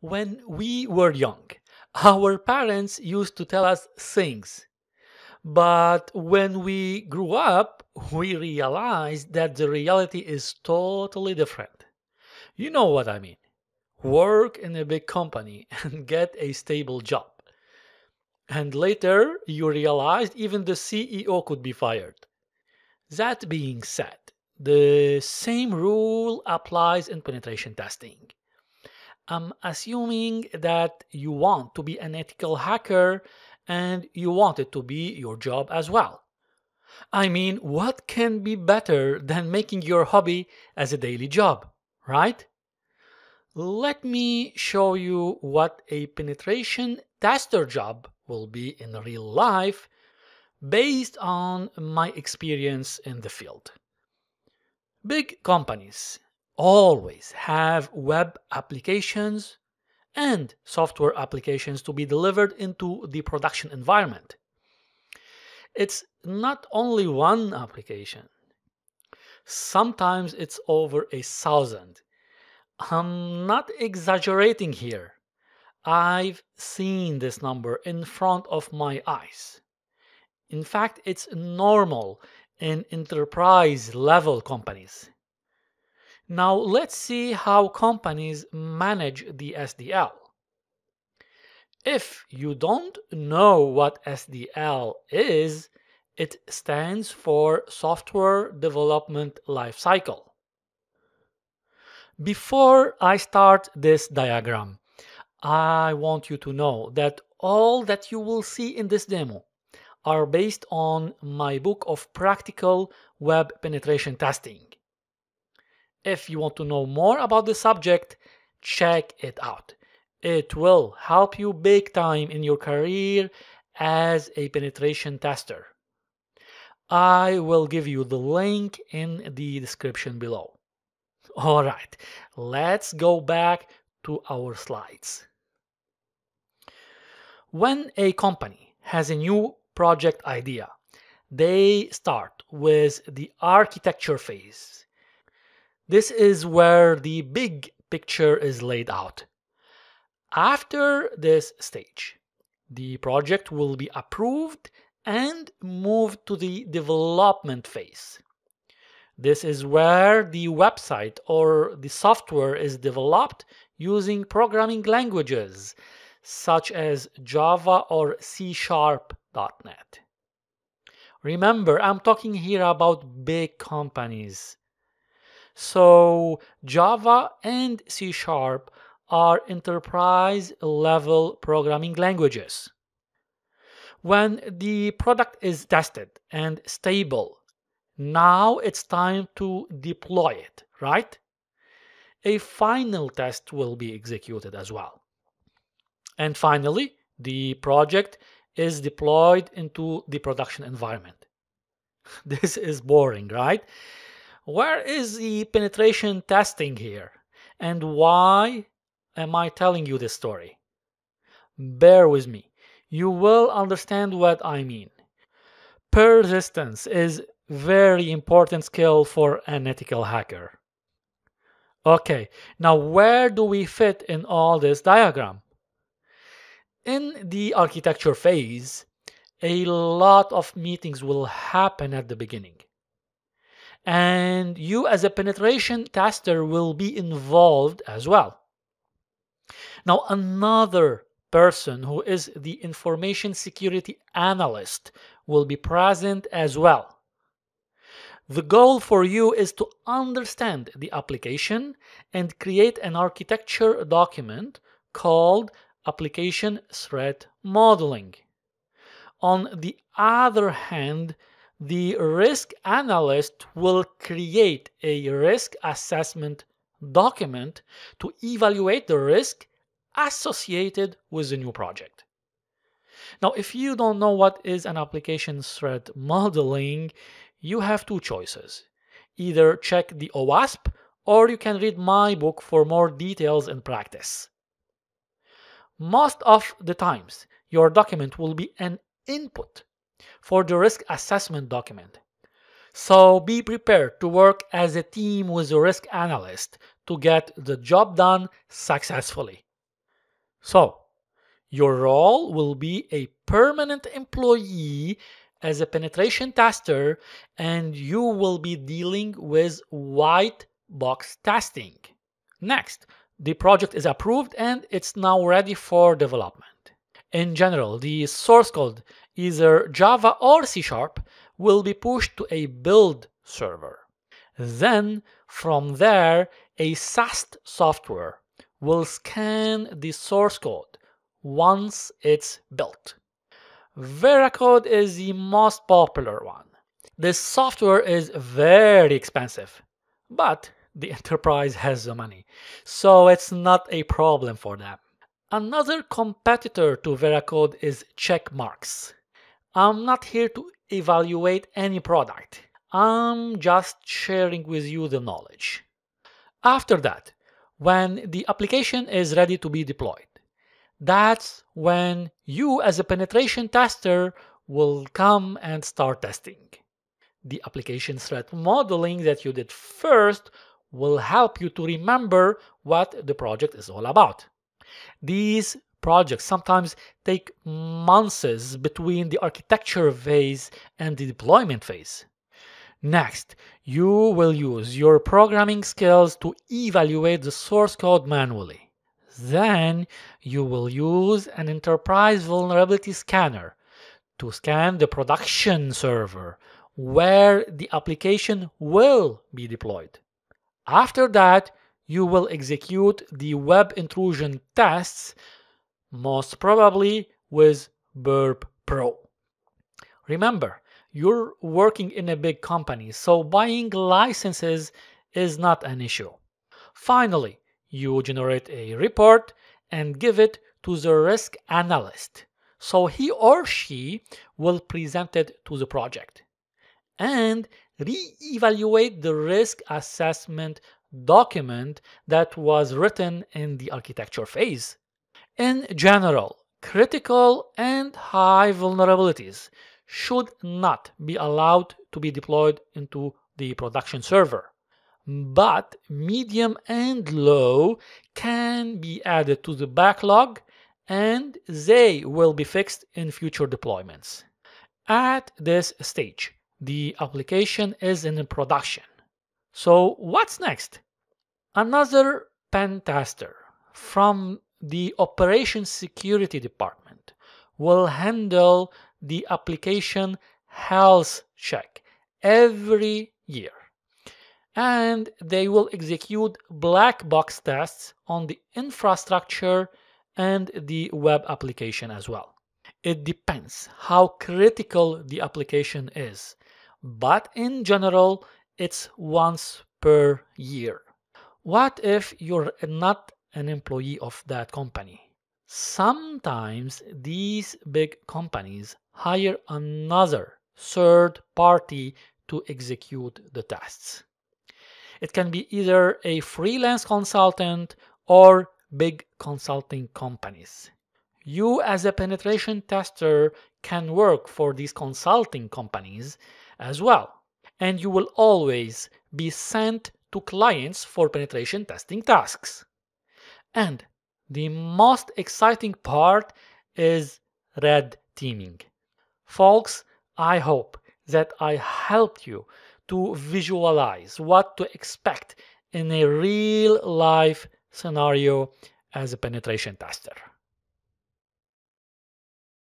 when we were young, our parents used to tell us things. But when we grew up, we realized that the reality is totally different. You know what I mean. Work in a big company and get a stable job. And later, you realized even the CEO could be fired. That being said, the same rule applies in penetration testing. I'm assuming that you want to be an ethical hacker and you want it to be your job as well. I mean, what can be better than making your hobby as a daily job, right? Let me show you what a penetration tester job will be in real life based on my experience in the field. Big companies always have web applications and software applications to be delivered into the production environment. It's not only one application. Sometimes it's over 1,000. I'm not exaggerating here. I've seen this number in front of my eyes. In fact, it's normal in enterprise-level companies. Now let's see how companies manage the SDL. If you don't know what SDL is, it stands for Software Development Lifecycle. Before I start this diagram, I want you to know that all that you will see in this demo are based on my book of practical web penetration testing. If you want to know more about the subject, check it out. It will help you big time in your career as a penetration tester. I will give you the link in the description below. All right, let's go back to our slides. When a company has a new project idea, they start with the architecture phase. This is where the big picture is laid out. After this stage, the project will be approved and moved to the development phase. This is where the website or the software is developed using programming languages such as Java or C#.NET. Remember, I'm talking here about big companies. So Java and C# are enterprise-level programming languages. When the product is tested and stable, now it's time to deploy it, right? A final test will be executed as well. And finally, the project is deployed into the production environment. This is boring, right? Where is the penetration testing here? And why am I telling you this story? Bear with me. You will understand what I mean. Persistence is a very important skill for an ethical hacker. Okay, now where do we fit in all this diagram? In the architecture phase, a lot of meetings will happen at the beginning. And you as a penetration tester will be involved as well. Now, another person who is the information security analyst will be present as well. The goal for you is to understand the application and create an architecture document called Application Threat Modeling. On the other hand, the risk analyst will create a risk assessment document to evaluate the risk associated with the new project. Now, if you don't know what is an application threat modeling, you have two choices. Either check the OWASP or you can read my book for more details and practice. Most of the times, your document will be an input for the risk assessment document. So be prepared to work as a team with a risk analyst to get the job done successfully. So your role will be a permanent employee as a penetration tester, and you will be dealing with white box testing. Next, the project is approved and it's now ready for development. In general, the source code, either Java or C#, will be pushed to a build server. Then, from there, a SAST software will scan the source code once it's built. Veracode is the most popular one. This software is very expensive, but the enterprise has the money, so it's not a problem for them. Another competitor to Veracode is Checkmarx. I'm not here to evaluate any product. I'm just sharing with you the knowledge. After that, when the application is ready to be deployed, that's when you as a penetration tester will come and start testing. The application threat modeling that you did first will help you to remember what the project is all about. These projects sometimes take months between the architecture phase and the deployment phase. Next, you will use your programming skills to evaluate the source code manually. Then you will use an enterprise vulnerability scanner to scan the production server where the application will be deployed. After that, you will execute the web intrusion tests, most probably with Burp Pro. Remember, you're working in a big company, so buying licenses is not an issue. Finally, you generate a report and give it to the risk analyst, so he or she will present it to the project and re-evaluate the risk assessment document that was written in the architecture phase. In general, critical and high vulnerabilities should not be allowed to be deployed into the production server, but medium and low can be added to the backlog and they will be fixed in future deployments. At this stage, the application is in production. So what's next? Another pen tester from the operations security department will handle the application health check every year, and they will execute black box tests on the infrastructure and the web application as well. It depends how critical the application is, but in general, it's once per year. What if you're not an employee of that company? Sometimes these big companies hire another third party to execute the tests. It can be either a freelance consultant or big consulting companies. You as a penetration tester can work for these consulting companies as well, and you will always be sent to clients for penetration testing tasks. And the most exciting part is red teaming. Folks, I hope that I helped you to visualize what to expect in a real-life scenario as a penetration tester.